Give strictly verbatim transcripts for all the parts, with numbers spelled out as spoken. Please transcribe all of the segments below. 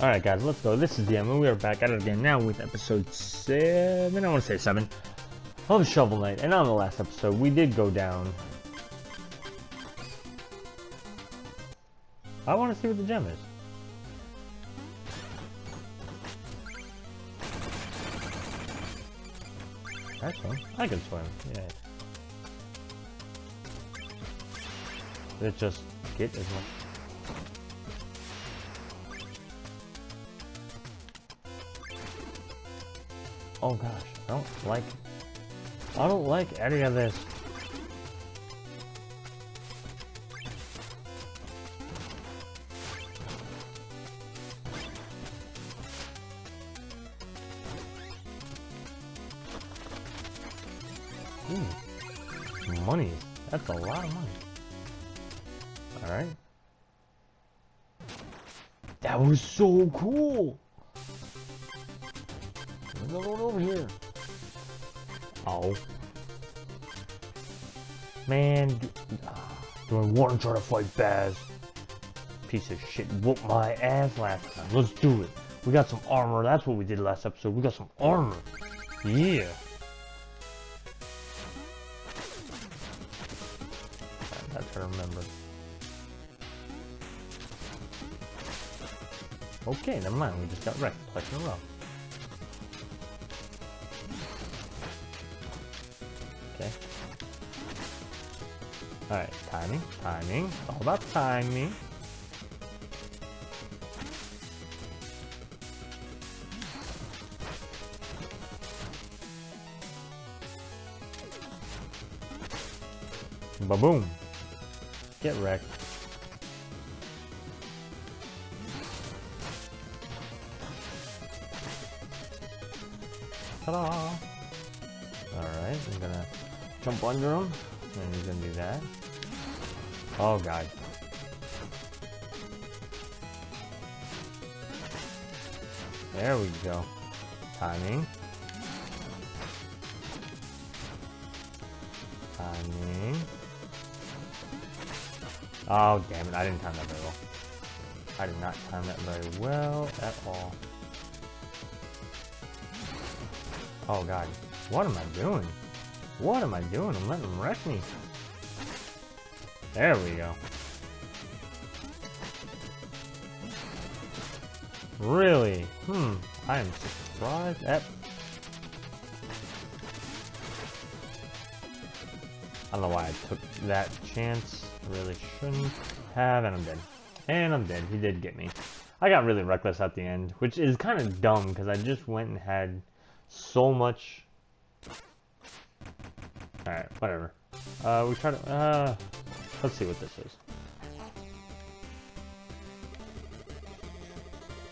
Alright guys, let's go. This is D M and we are back at it again now with episode seven, I want to say seven, of Shovel Knight. And on the last episode, we did go down. I want to see what the gem is. Actually, I can swim. Yeah. Did it just get as much? Oh gosh, I don't like, I don't like any of this. Ooh, money. That's a lot of money. All right. That was so cool. There's another one over here. Oh. Man. Do, uh, do I want to try to fight Baz? Piece of shit whooped my ass last time. Let's do it. We got some armor. That's what we did last episode. We got some armor. Yeah. That's what I remember. Okay, never mind. We just got wrecked twice in a row. Okay. Alright, timing, timing. It's all about timing. Ba-boom. Get wrecked. Ta-da! Alright, I'm gonna jump under him, and he's gonna do that. Oh god. There we go. Timing. Timing. Oh damn it, I didn't time that very well. I did not time that very well at all. Oh god, what am I doing? What am I doing? I'm letting him wreck me. There we go. Really? Hmm, I am surprised at... I don't know why I took that chance. I really shouldn't have, and I'm dead. And I'm dead, he did get me. I got really reckless at the end, which is kind of dumb, because I just went and had... so much. Alright, whatever. Uh, we try to, uh, let's see what this is.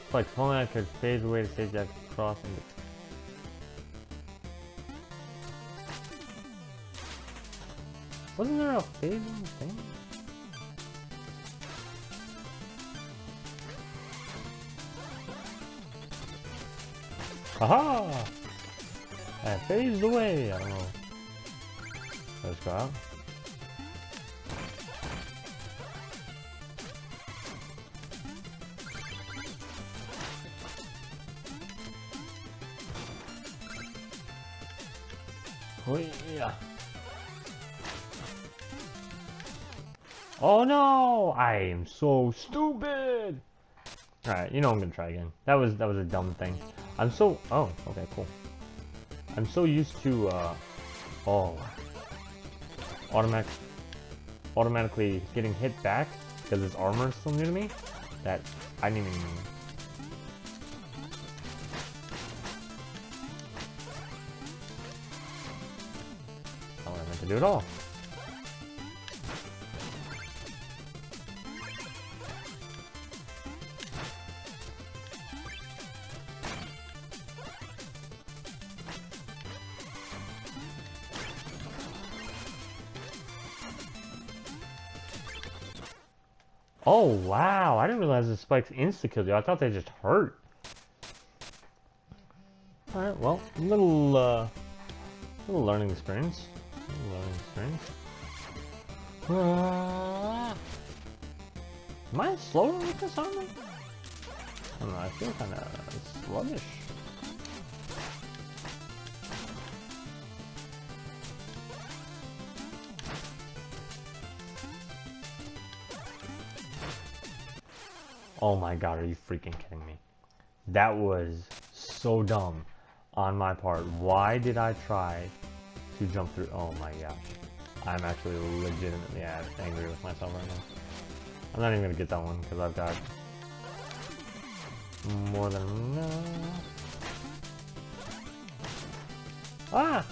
It's like Polar Knight could phase away to save that cross and... wasn't there a phasing thing? Aha! I phased away, I don't know. Let's go out. Oh yeah. Oh no! I am so stupid! Alright, you know I'm gonna try again. That was that was a dumb thing. I'm so oh, okay, cool. I'm so used to, uh, oh, automatic, automatically getting hit back because this armor is still new to me, that I didn't even mean. Not what I meant to do at all. Oh wow, I didn't realize the spikes insta-killed you. I thought they just hurt. Alright, well, little uh little learning experience. Little learning experience. Uh, am I slower with this armor? I don't know, I feel kind of sluggish. Oh my god, are you freaking kidding me? That was so dumb on my part. Why did I try to jump through? Oh my gosh. I'm actually legitimately angry with myself right now. I'm not even gonna get that one because I've got more than enough. Ah!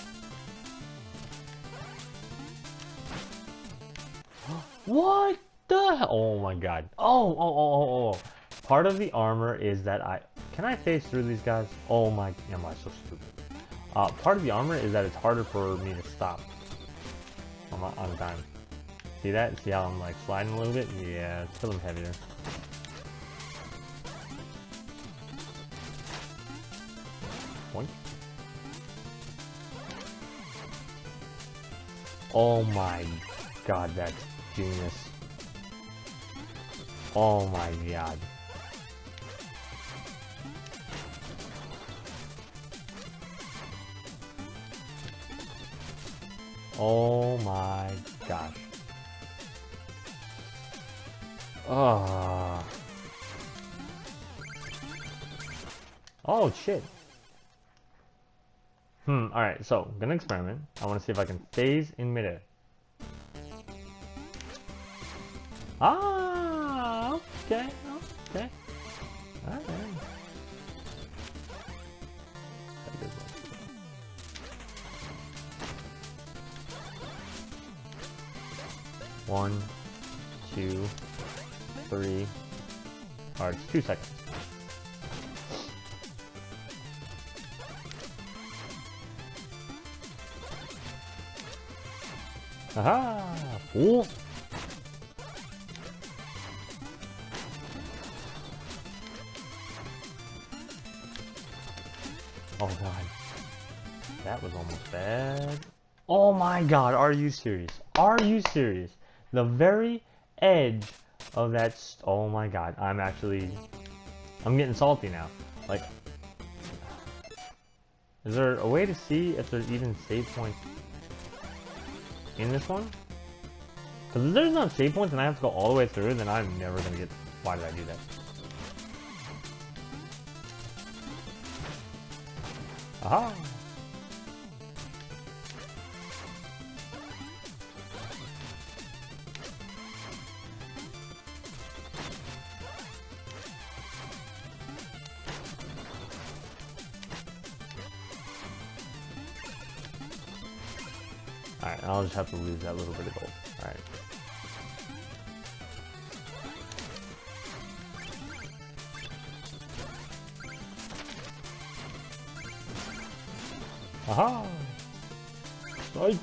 What the hell? Oh my god. Oh, oh, oh, oh, oh. Part of the armor is that I... Can I phase through these guys? Oh my... Am I so stupid? Uh, part of the armor is that it's harder for me to stop on, my, on time. See that? See how I'm like sliding a little bit? Yeah, it's a little heavier. Boink. Oh my god, that's genius. Oh my god. Oh my gosh. Oh. Oh shit. Hmm, alright, so I'm gonna experiment. I wanna see if I can phase in midair. Ah, okay, okay. Alright. One, two, three. Alright, it's two seconds. Aha! Ooh. Oh god. That was almost bad. Oh my god, are you serious? Are you serious? The very edge of that st- oh my god, I'm actually, I'm getting salty now. Like, is there a way to see if there's even save points in this one? Because if there's not save points and I have to go all the way through, then I'm never going to get, why did I do that? Aha! Alright, I'll just have to lose that little bit of gold. Alright. Aha! Psych!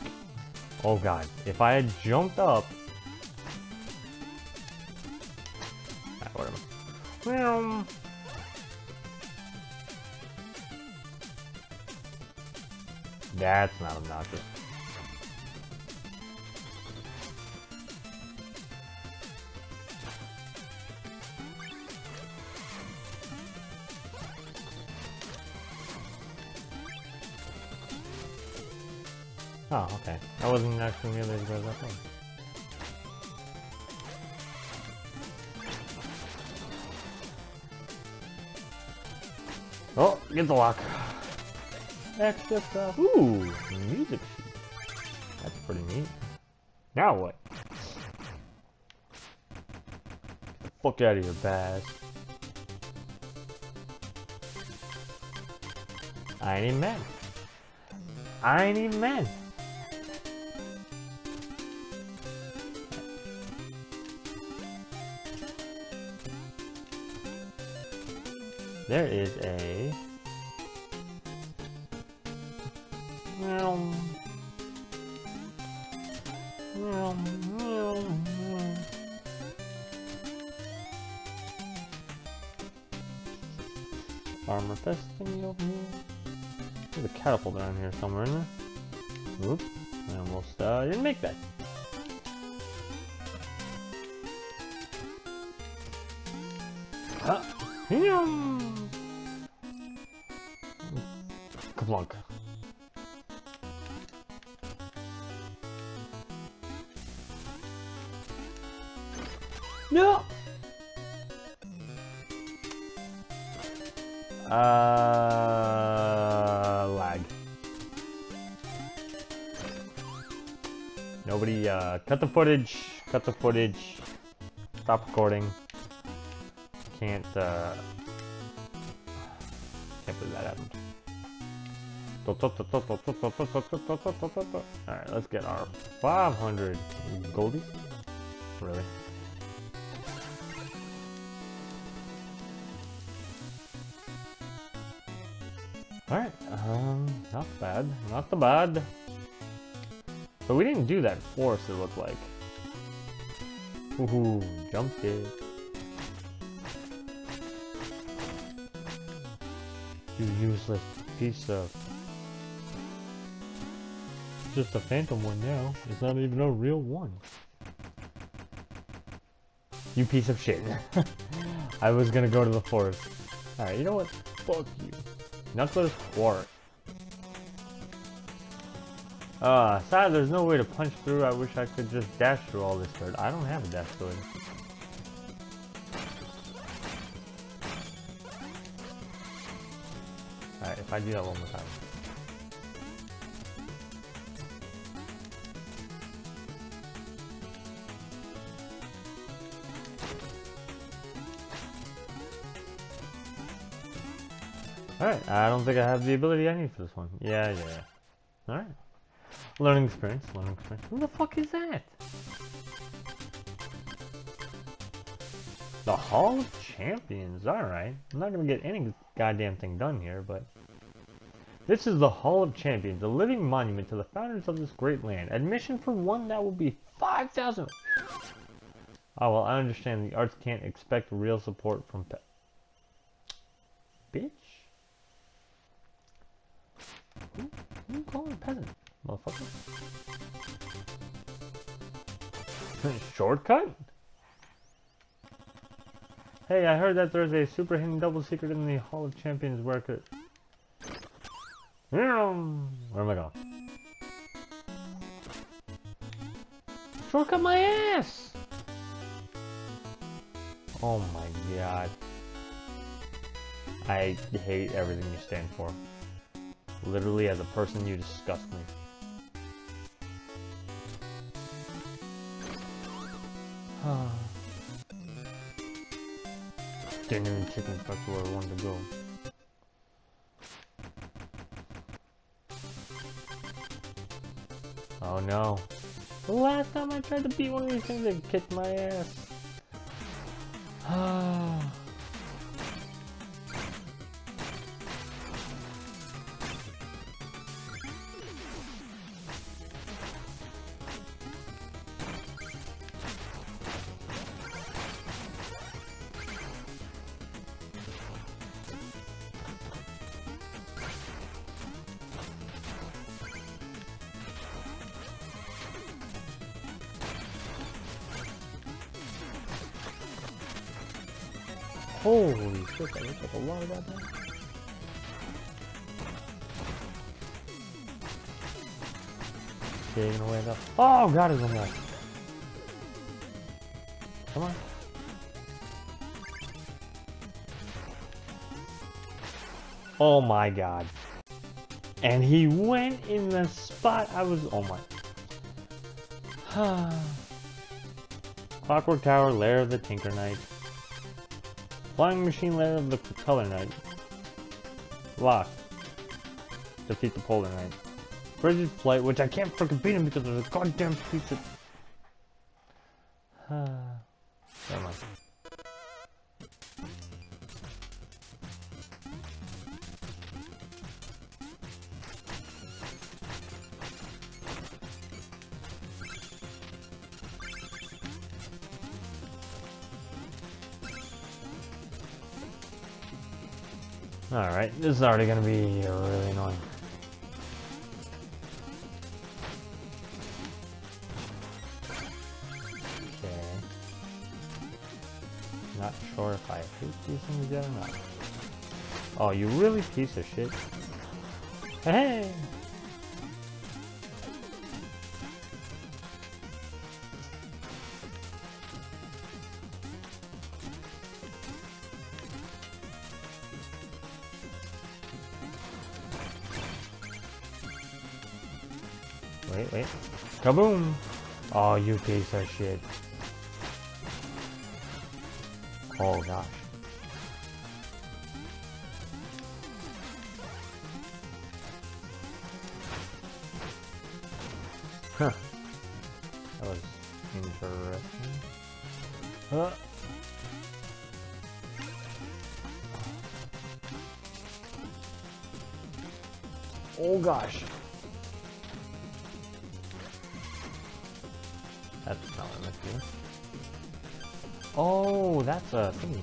Oh god, if I had jumped up... Alright, whatever. That's not obnoxious. Oh, okay. I wasn't actually really as good as I think. Oh, get the lock. Extra stuff. Ooh, music sheet. That's pretty neat. Now what? Get the fuck out of here, Bass. I ain't even mad. I ain't even mad. There is a... Armor fest thingy over here. There's a catapult down here somewhere in there. Oops. I almost uh, didn't make that. Huh. Yeah. Kaplunk. No. Uh, lag. Nobody, uh, cut the footage, cut the footage, stop recording. Can't, uh, can't believe that happened. Alright, let's get our five hundred goldies. Really? Alright, um, not bad, not the bad. But we didn't do that force, it looked like. Woohoo, jumped it. You useless piece of... Just a phantom one now. It's not even a real one. You piece of shit. I was gonna go to the forest. Alright, you know what? Fuck you. Knuckler's Quark. Uh, sad there's no way to punch through. I wish I could just dash through all this dirt. I don't have a dash through it. Alright, if I do that one more time. Alright, I don't think I have the ability I need for this one. Yeah, yeah, yeah. Alright. Learning experience, learning experience. Who the fuck is that? The Hall of Champions, alright. I'm not gonna get any goddamn thing done here, but... This is the Hall of Champions, a living monument to the founders of this great land. Admission for one that will be five thousand! Oh, well, I understand the arts can't expect real support from... Pe Bitch? Who, who you calling a peasant, motherfucker? Shortcut? Hey, I heard that there's a super hidden double secret in the Hall of Champions where could... Where am I going? Shortcut my ass! Oh my god. I hate everything you stand for. Literally, as a person, you disgust me. Didn't even kick me back to where I wanted to go. Oh no. The last time I tried to beat one of these things, it kicked my ass. Holy shit, that looks like a lot of that now. Taking away the- Oh god, it's on that. Come on. Oh my god. And he went in the spot I was- Oh my. Clockwork Tower, Lair of the Tinker Knight. Flying machine layer of the Propeller Knight. Lock. Defeat the Polar Knight. Bridget's Flight, which I can't frickin' beat him because there's a goddamn piece of... Uh, never mind. Alright, this is already gonna be really annoying. Okay. Not sure if I hate using the Jedi Knight. Oh, you really piece of shit. Hey! Wait, wait. Kaboom! Oh, you piece of shit. Oh, gosh. Huh. That was interesting. Huh. Oh, gosh. That's not what I meant to. Oh, that's a thingy.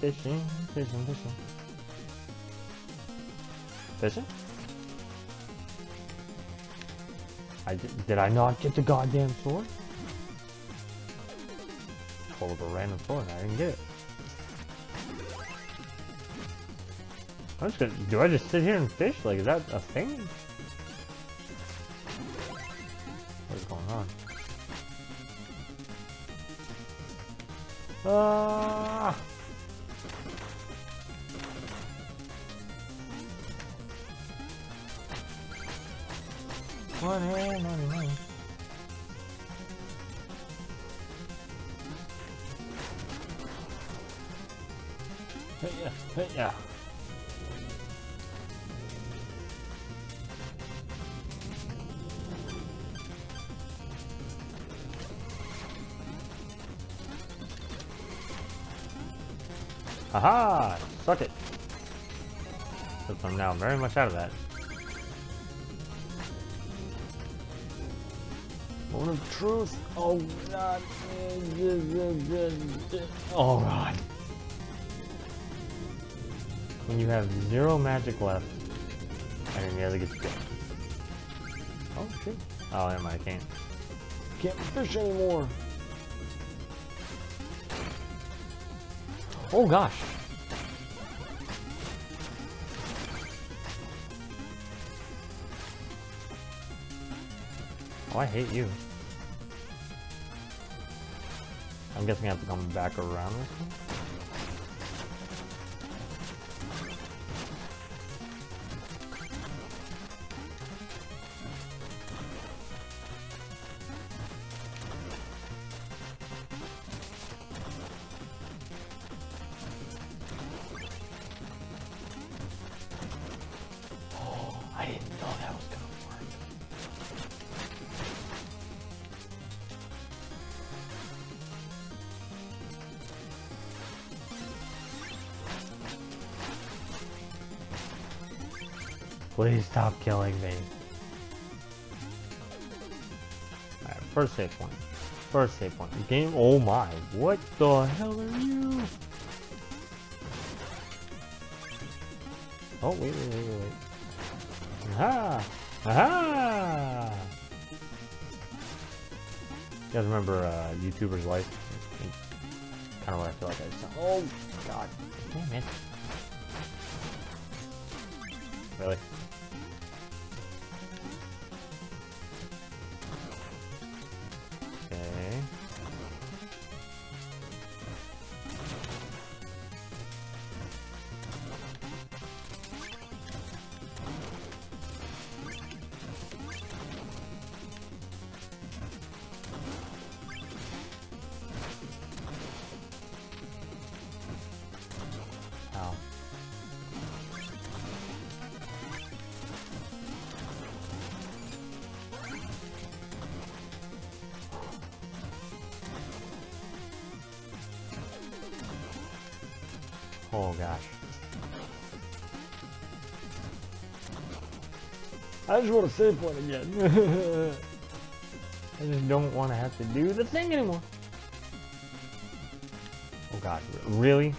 Fishing, fishing, fishing. Fishing? I did, did I not get the goddamn sword? Pulled up a random sword and I didn't get it. I'm just gonna, do I just sit here and fish? Like, is that a thing? Uh, money, money, money. Hit ya, hit ya. Aha! Suck it! Since I'm now very much out of that. Moment of truth! Oh god! Oh god! When you have zero magic left, and then the other gets killed. Oh shit! Oh, never mind, I can't. Can't fish anymore! Oh gosh! Oh, I hate you. I'm guessing I have to come back around this one. Please stop killing me. Alright, first save point. First save point. Game. Oh my. What the hell are you? Oh, wait, wait, wait, wait. Aha! Aha! You guys remember uh, YouTuber's Life? Kind of what I feel like I just saw. Oh, god. Damn it. Really? Okay. Ow. Oh gosh. I just want to save point again. I just don't want to have to do the thing anymore. Oh god, really?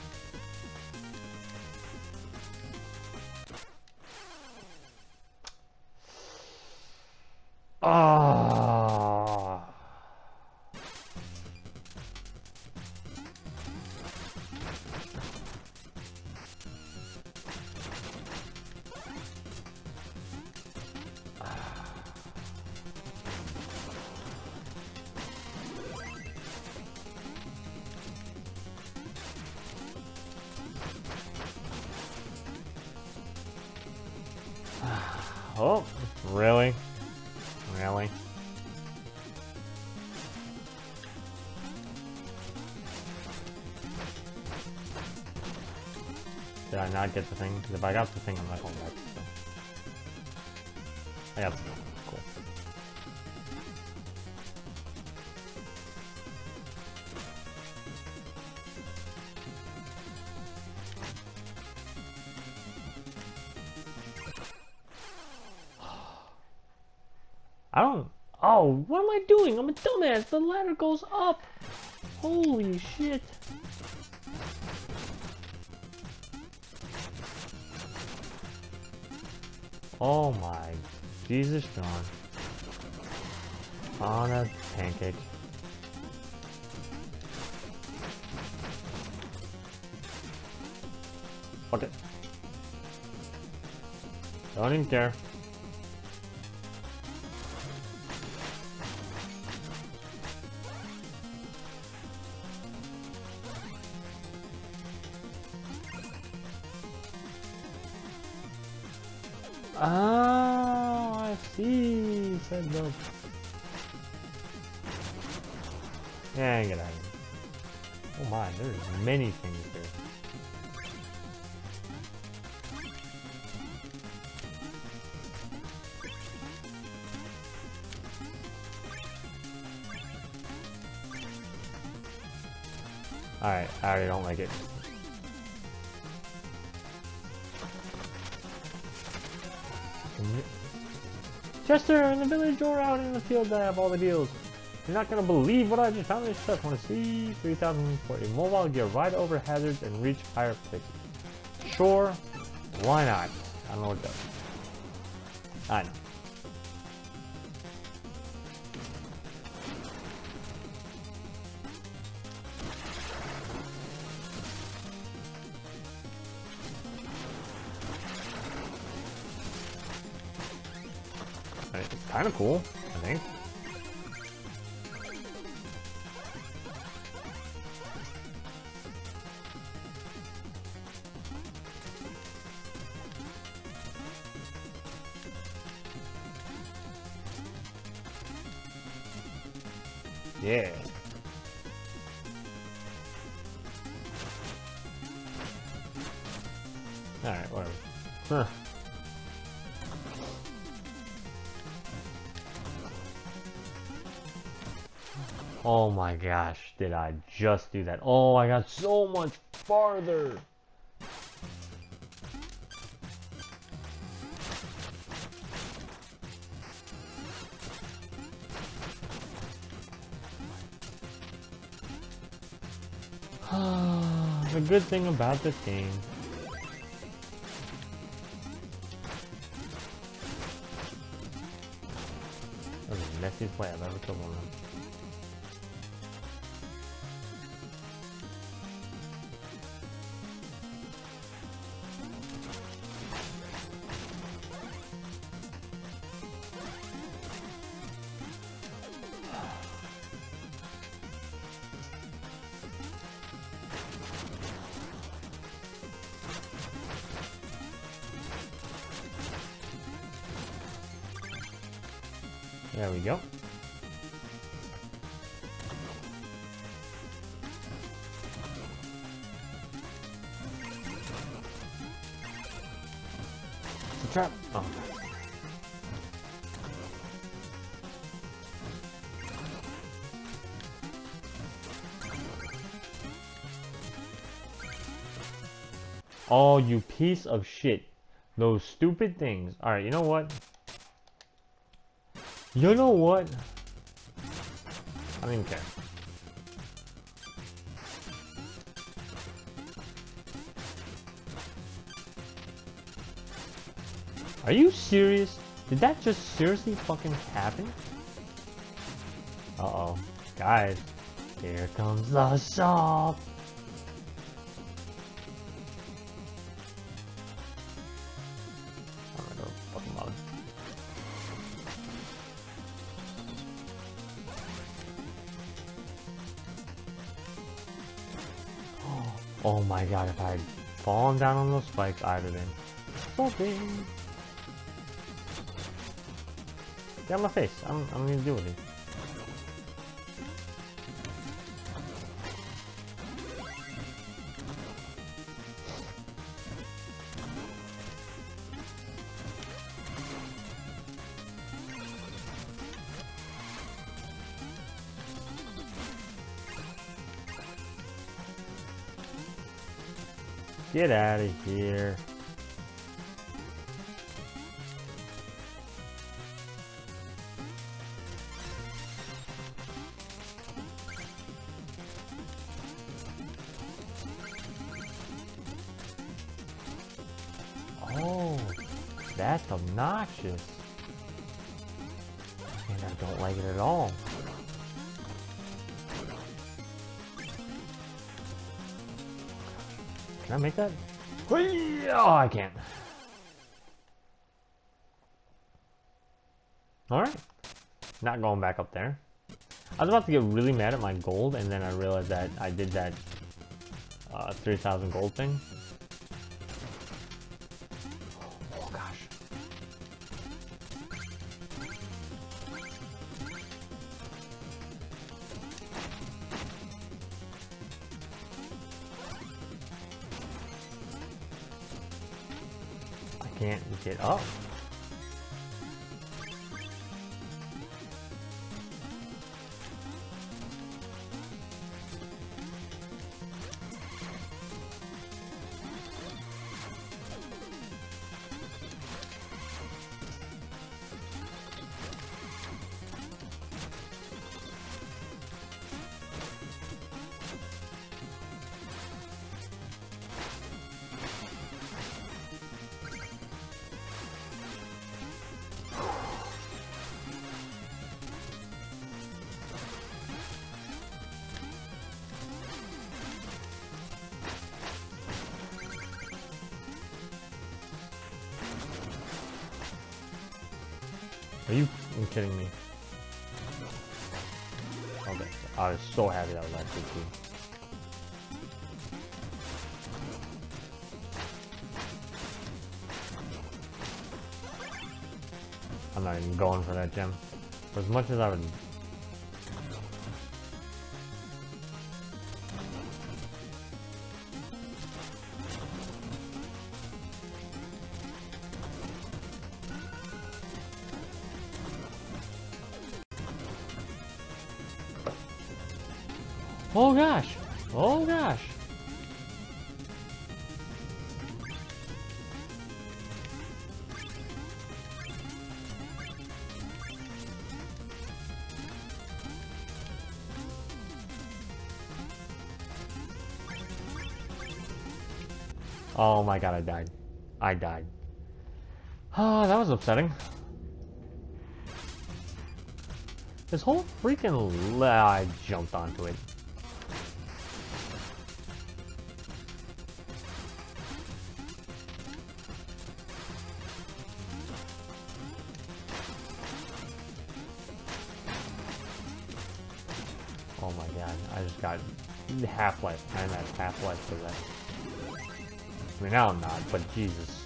Ah. Oh. Oh, really? Really? Did I not get the thing? If I got the thing, I'm not going back. So. I got the thing. Cool. I don't... Oh, what am I doing? I'm a dumbass. The ladder goes up. Holy shit. Oh my Jesus, John. On a pancake. Fuck it. Don't even care. Ah, I see. Said no. Yeah, get out of here. Oh my, there's many things here. Alright, I already don't like it. Chester, in the village or out in the field, I have all the deals. You're not gonna believe what I just found in this stuff. Wanna see? three thousand for a mobile gear, ride over hazards and reach higher places. Sure, why not? I don't know what it does. I know. Kind of cool, I think. Yeah. All right, whatever. Huh. Oh my gosh, did I just do that? Oh, I got so much farther! The good thing about this game. That was the messiest way I've ever killed one of them. There we go. It's a trap. Oh. Oh, you piece of shit. Those stupid things. Alright, you know what? You know what? I don't even care. Are you serious? Did that just seriously fucking happen? Uh-oh. Guys, here comes the shop! Oh my god, if I had fallen down on those spikes, I would have been something. Get out of my face. I don't, I don't need to deal with it. Get out of here. Oh, that's obnoxious. And I don't like it at all. Can I make that? Oh, I can't. Alright. Not going back up there. I was about to get really mad at my gold, and then I realized that I did that uh, three thousand gold thing. Oh, gosh. Can't get up. Are you kidding me? Okay, I was so happy that was actually true. I'm not even going for that gem. For as much as I would. Oh gosh! Oh gosh! Oh my god, I died. I died. Ah, that was upsetting. This whole freaking... I jumped onto it. Oh my god, I just got half-life. I'm at half-life for that. I mean, now I'm not, but Jesus.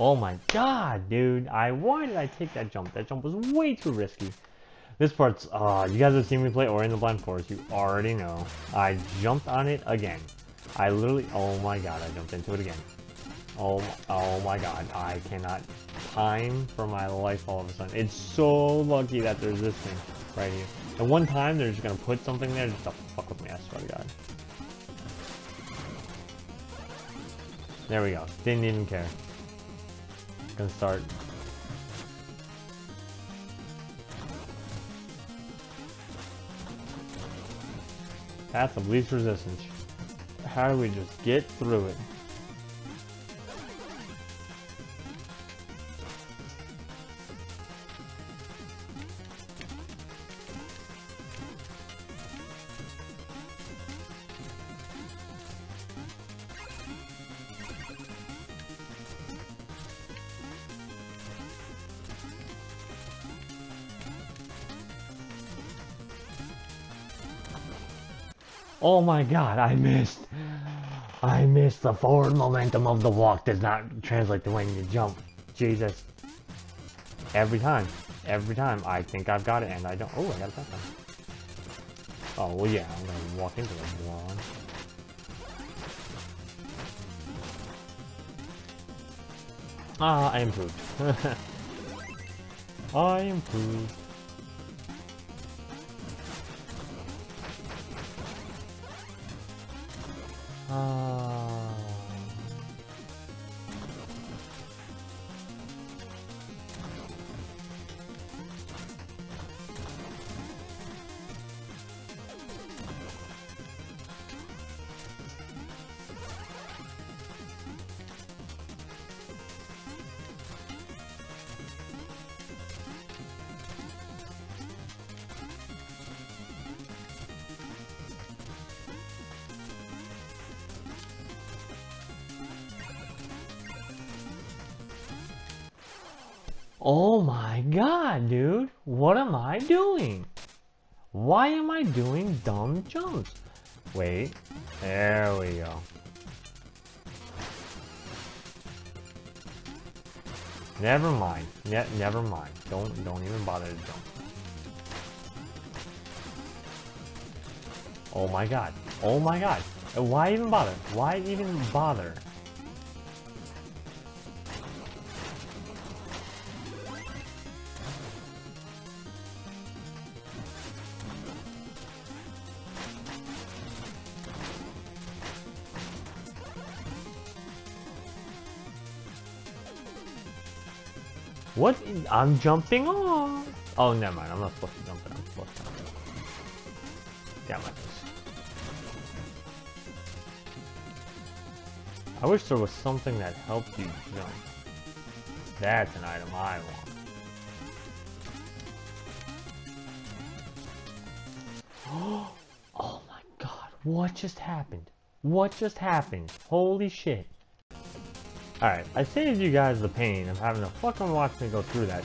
Oh my god, dude. I why did I take that jump? That jump was way too risky. This part's... Uh, you guys have seen me play Ori and the Blind Forest. You already know. I jumped on it again. I literally... Oh my god, I jumped into it again. Oh, oh my god. I cannot time for my life all of a sudden. It's so lucky that there's this thing right here. At one time, they're just going to put something there just to fuck with me. I swear to god. There we go. Didn't even care. Gonna start Path of least resistance. How do we just get through it? Oh my god, I missed. I missed. The forward momentum of the walk does not translate to when you jump. Jesus. Every time. Every time. I think I've got it and I don't. Oh, I got it that time. Oh, well, yeah. I'm going to walk into the lawn. Ah, I improved. I improved. Uh... Oh my god, dude, what am I doing? Why am I doing dumb jumps? Wait, there we go. Never mind, ne never mind. Don't, don't even bother to jump. Oh my god, oh my god. Why even bother? Why even bother? What? I'm jumping off! Oh, never mind. I'm not supposed to jump it. I'm supposed to jump it. Damn it. I wish there was something that helped you jump. That's an item I want. Oh my god. What just happened? What just happened? Holy shit. Alright, I saved you guys the pain of having to fucking watch me go through that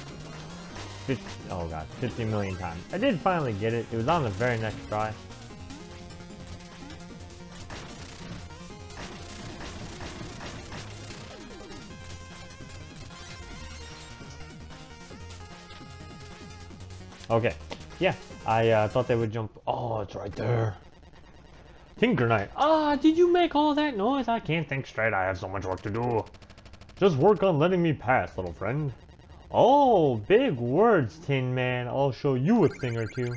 fifty, oh god, fifty million times. I did finally get it. It was on the very next try. Okay, yeah, I uh, thought they would jump. Oh, it's right there. Tinker Knight. Ah, did you make all that noise? I can't think straight. I have so much work to do. Just work on letting me pass, little friend. Oh, big words, Tin Man. I'll show you a thing or two.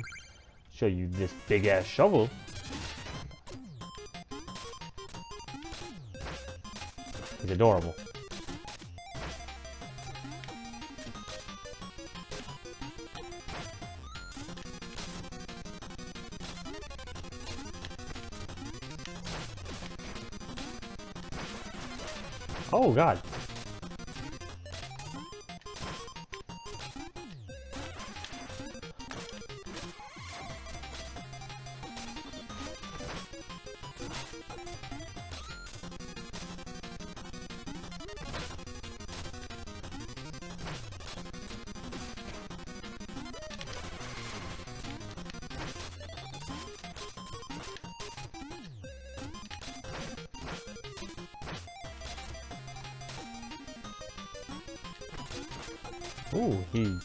Show you this big-ass shovel. It's adorable. Oh god. Ooh, he...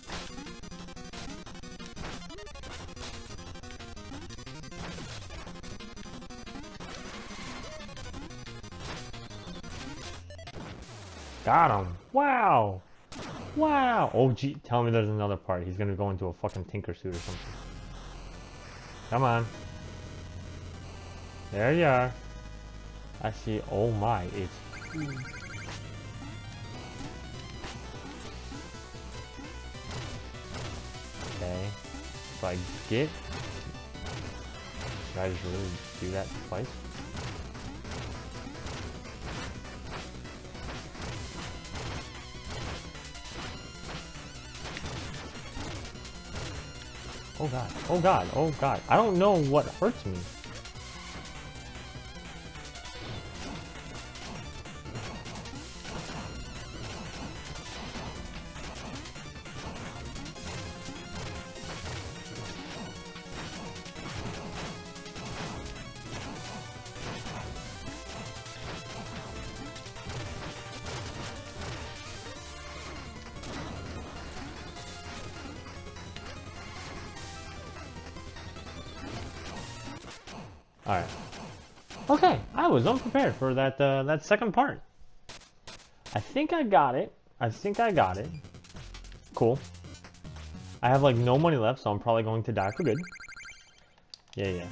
Got him. Wow. Wow. Oh, gee. Tell me there's another part. He's gonna go into a fucking tinker suit or something. Come on. There you are. I see. Oh my. It's... If I get Did I just really do that twice? Oh god, oh god, oh god. I don't know what hurts me. Alright. Okay, I was unprepared for that uh, that second part. I think I got it. I think I got it. Cool. I have like no money left, so I'm probably going to die for good. Yeah, yeah.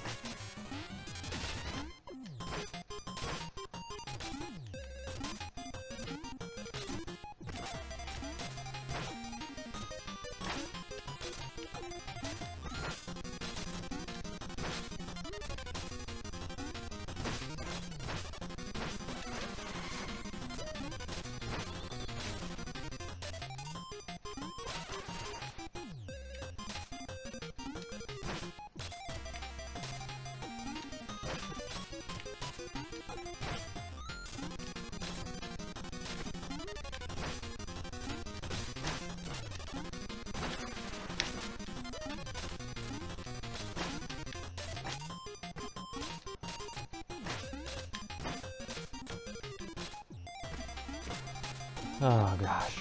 Oh gosh.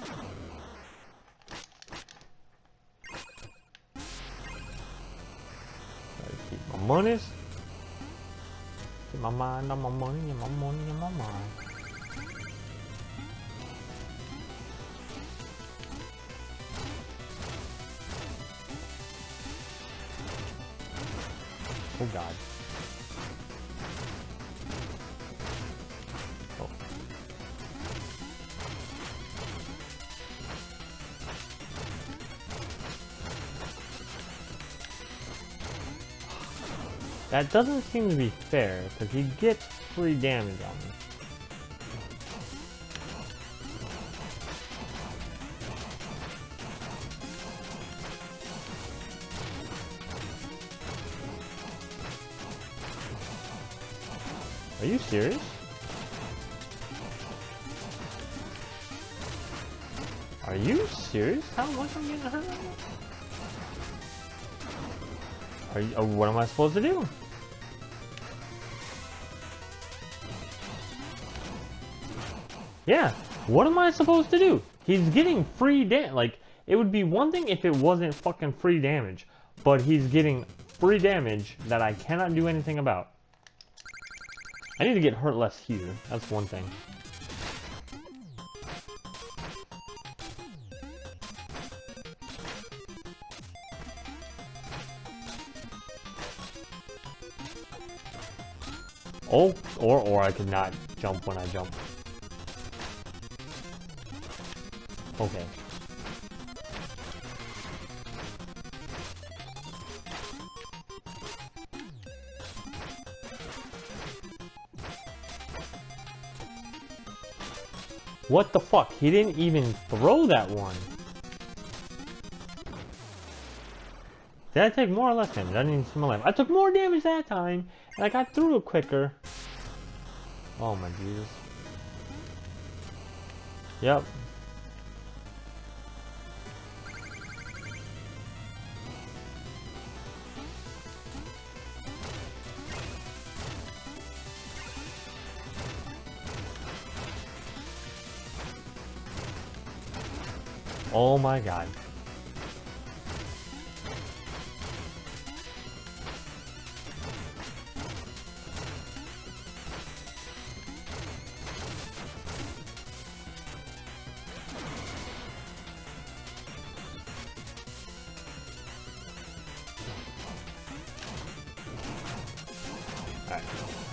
Gotta keep my monies. Keep my mind on my money and my money and my mind. Oh god. That doesn't seem to be fair, because he gets free damage on me. Are you serious? Are you serious? How much I'm getting hurt? Are you, oh, what am I supposed to do? Yeah, what am I supposed to do? He's getting free damage. Like, it would be one thing if it wasn't fucking free damage, but he's getting free damage that I cannot do anything about. I need to get hurt less here. That's one thing. Oh, or, or I could not jump when I jump. Okay. What the fuck? He didn't even throw that one. Did I take more or less damage? I didn't even see my life. I took more damage that time, and I got through it quicker. Oh my Jesus. Yep. Oh my God.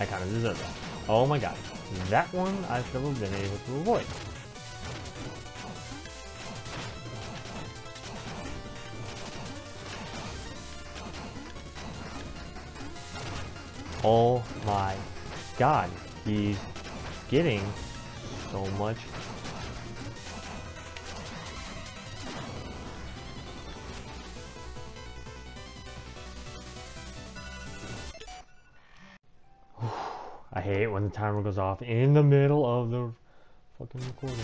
I kind of deserve that. Oh my god. That one I should have been able to avoid. Oh my god, he's getting so much. I hate when the timer goes off in the middle of the fucking recording.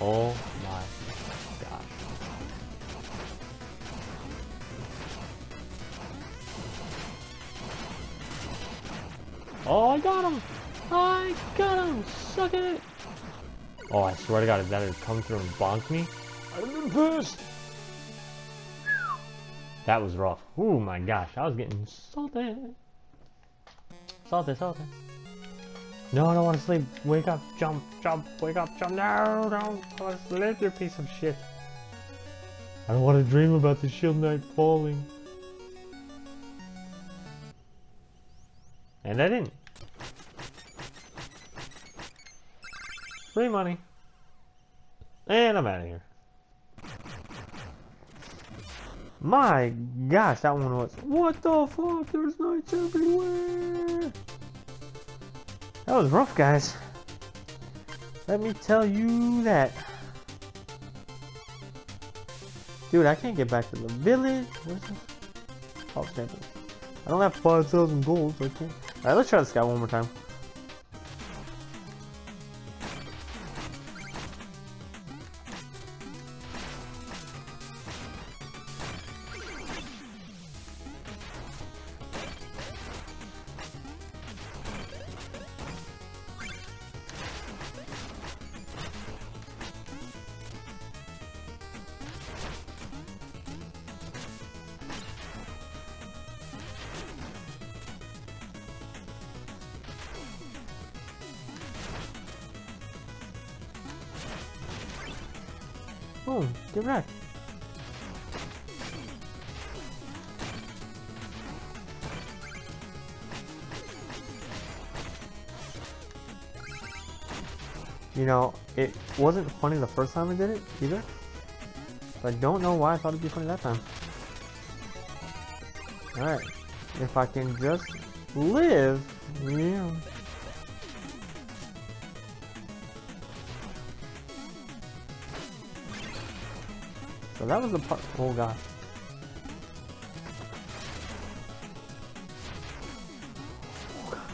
Oh my god. Oh, I got him! I got him! Suck it! Oh, I swear to god, if that had come through and bonked me, I'd have been pissed! That was rough. Oh my gosh, I was getting salted. Salted, salted. No, I don't want to sleep. Wake up, jump, jump, wake up, jump. No, don't. I want to sleep, you piece of shit. I don't want to dream about the Shield Knight falling. And I didn't. Free money. And I'm out of here. My gosh, that one was. What the fuck? There's knights everywhere. That was rough, guys. Let me tell you that. Dude, I can't get back to the village. Where's this? Hall of Champions. I don't have five thousand gold, so I can't. Alright, let's try this guy one more time. Oh, get wrecked. You know, it wasn't funny the first time I did it either. So I don't know why I thought it'd be funny that time. Alright. If I can just live, yeah. So that was the part. Oh gosh. Oh gosh.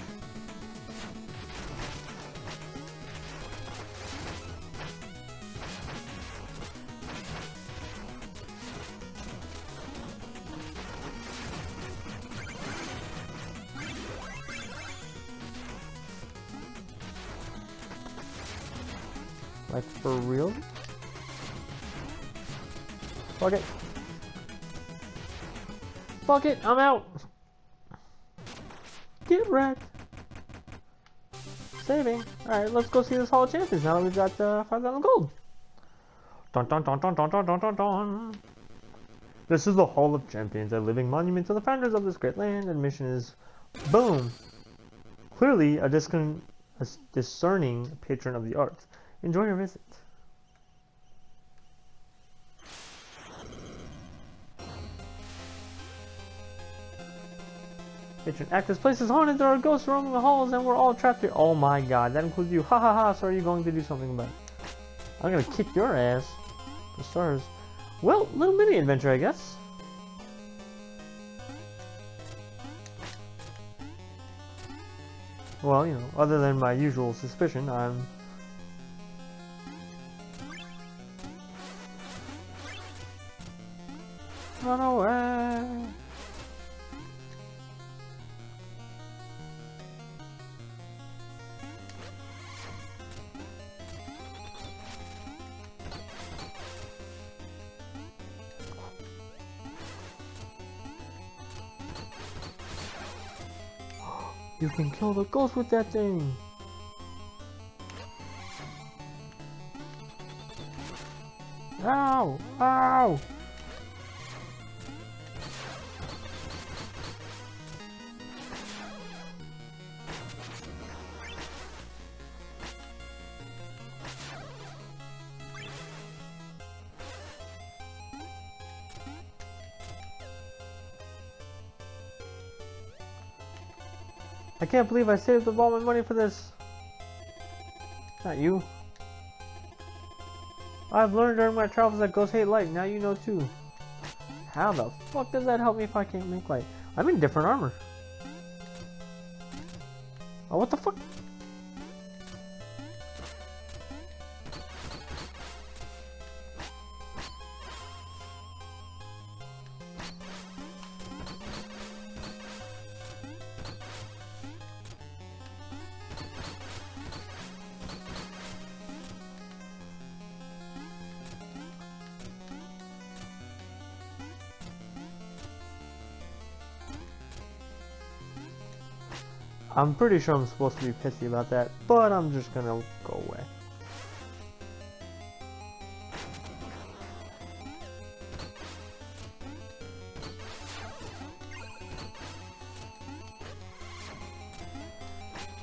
Like for real? Fuck it. Fuck it, I'm out. Get wrecked. Saving. Alright, let's go see this Hall of Champions now that we've got uh, five thousand gold. Dun, dun, dun, dun, dun, dun, dun, dun. This is the Hall of Champions, a living monument to the founders of this great land. Admission is boom. Clearly a, discon a discerning patron of the arts. Enjoy your visit. Patron act, this place is haunted, there are ghosts roaming the halls and we're all trapped here. Oh my god, that includes you. Ha ha ha, so are you going to do something about it? I'm gonna kick your ass. For stars. Well, little mini adventure, I guess. Well, you know, other than my usual suspicion, I'm... Run away! You can kill the ghost with that thing! Ow! Ow! I can't believe I saved up all my money for this. Not you. I've learned during my travels that ghosts hate light. Now you know too. How the fuck does that help me if I can't make light? I'm in different armor. Oh, what the fuck? I'm pretty sure I'm supposed to be pissy about that, but I'm just gonna go away.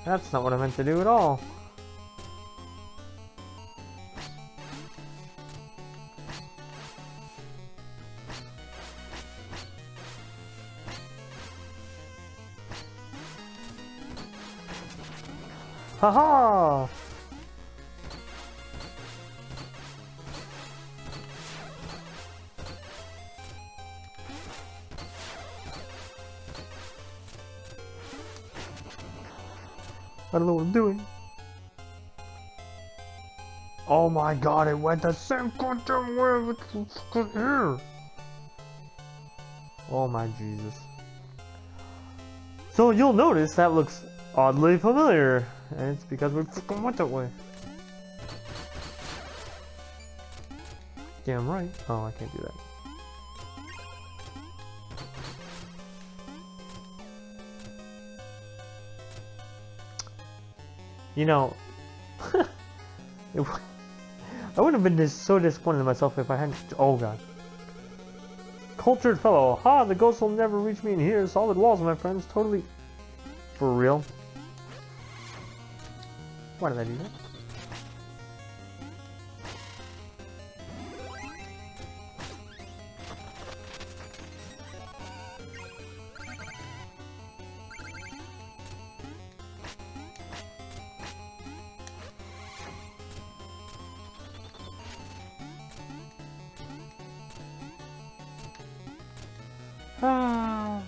That's not what I meant to do at all. Haha! -ha! I don't know what I'm doing. Oh my god, it went the same goddamn way with here! Oh my Jesus. So you'll notice that looks oddly familiar. And it's because we fucking went that way. Damn right. Oh, I can't do that. You know, it, I would have been just so disappointed in myself if I hadn't. Oh god. Cultured fellow. Ha! The ghost will never reach me in here. Solid walls, my friends. Totally. For real. Why did I do that? Ah.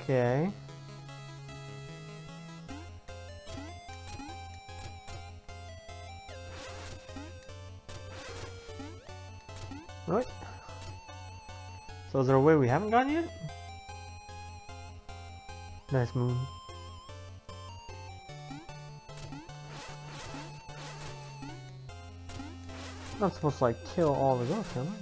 Okay. Right. So is there a way we haven't gone yet? Nice moon. I'm not supposed to like kill all the ghosts, am I?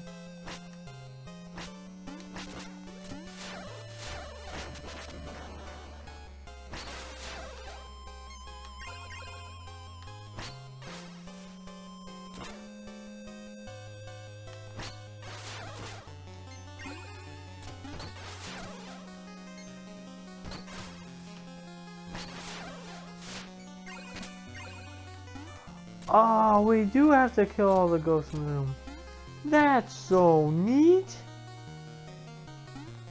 Oh, we do have to kill all the ghosts in the room. That's so neat.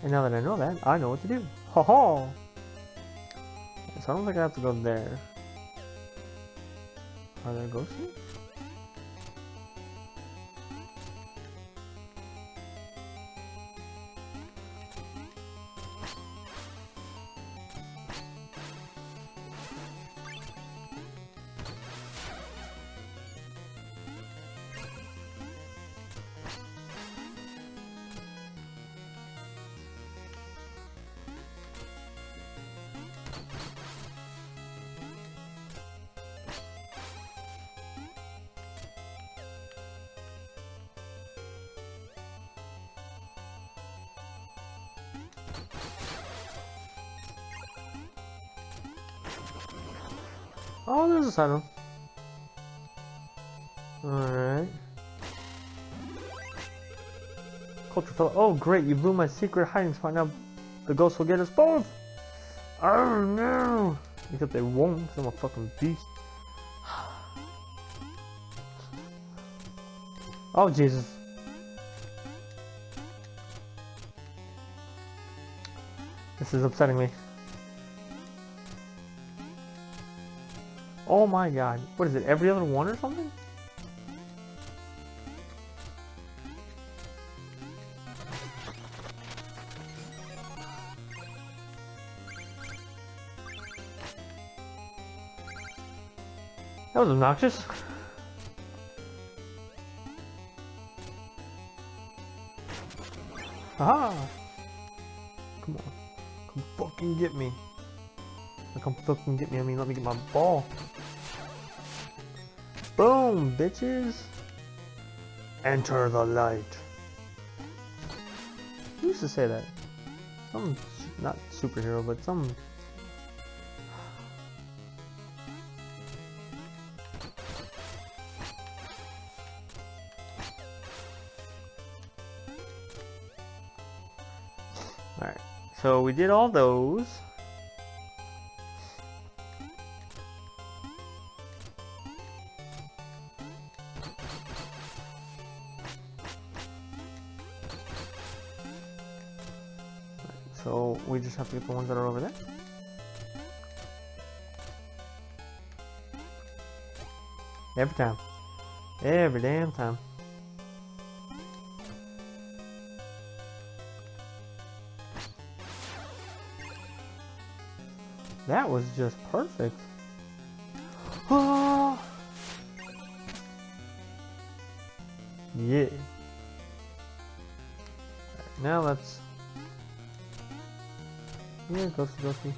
And now that I know that, I know what to do. Ho ho! So I don't think I have to go there. Are there ghosts here? Oh, there's a saddle. Alright. Culture fellow. Oh, great. You blew my secret hiding spot. Now the ghost will get us both. Oh, no. Except they won't because I'm a fucking beast. Oh Jesus. This is upsetting me. Oh my god. What is it? Every other one or something? That was obnoxious. Aha! Come on. Come fucking get me. Come fucking get me. I mean, let me get my ball. Boom, bitches. Enter the light. Who used to say that? Some, not superhero, but some... Alright, so we did all those. So we just have to get the ones that are over there. Every time. Every damn time. That was just perfect. Oh! Yeah. Right, now let's... Yeah, ghosty, ghosty.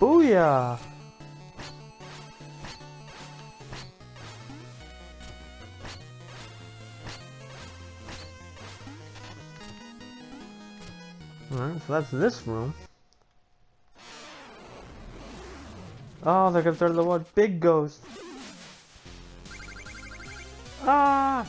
Booyah! Alright, so that's this room. Oh, they're gonna throw the one big ghost. Ah!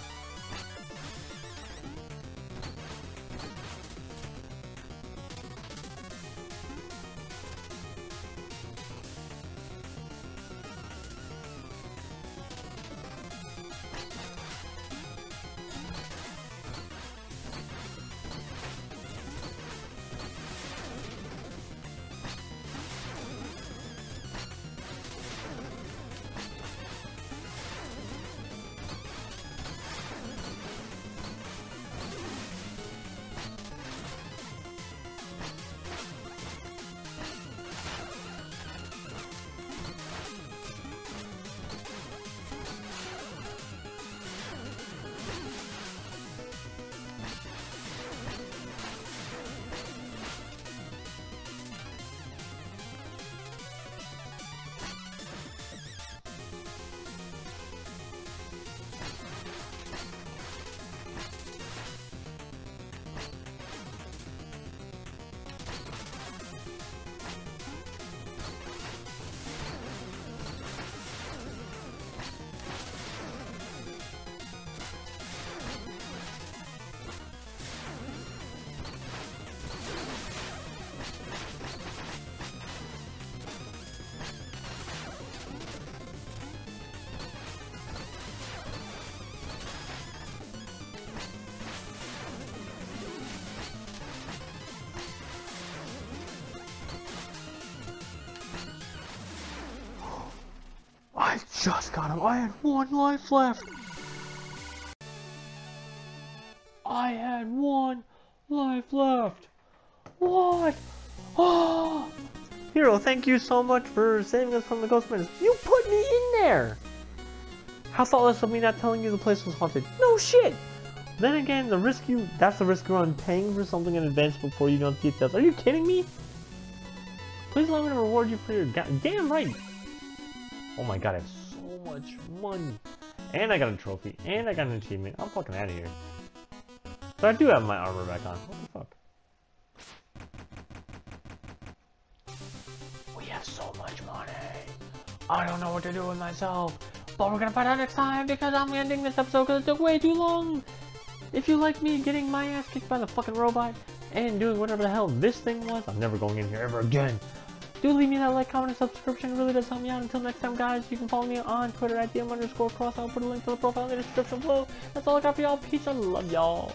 I just got him! I had one life left! I had one life left! What? Oh! Hero, thank you so much for saving us from the ghost menace. You put me in there! How thoughtless of me not telling you the place was haunted. No shit! Then again, the risk you- that's the risk you run, paying for something in advance before you know the details. Are you kidding me? Please allow me to reward you for your goddamn right! Oh my god, I have so much money. And I got a trophy. And I got an achievement. I'm fucking out of here. But I do have my armor back on. What the fuck? We have so much money. I don't know what to do with myself. But we're gonna find out next time because I'm ending this episode because it took way too long. If you like me getting my ass kicked by the fucking robot and doing whatever the hell this thing was, I'm never going in here ever again. Do leave me that like, comment, and subscription. It really does help me out. Until next time, guys, you can follow me on Twitter at D M underscore cross. I'll put a link to the profile in the description below. That's all I got for y'all. Peace and love, y'all.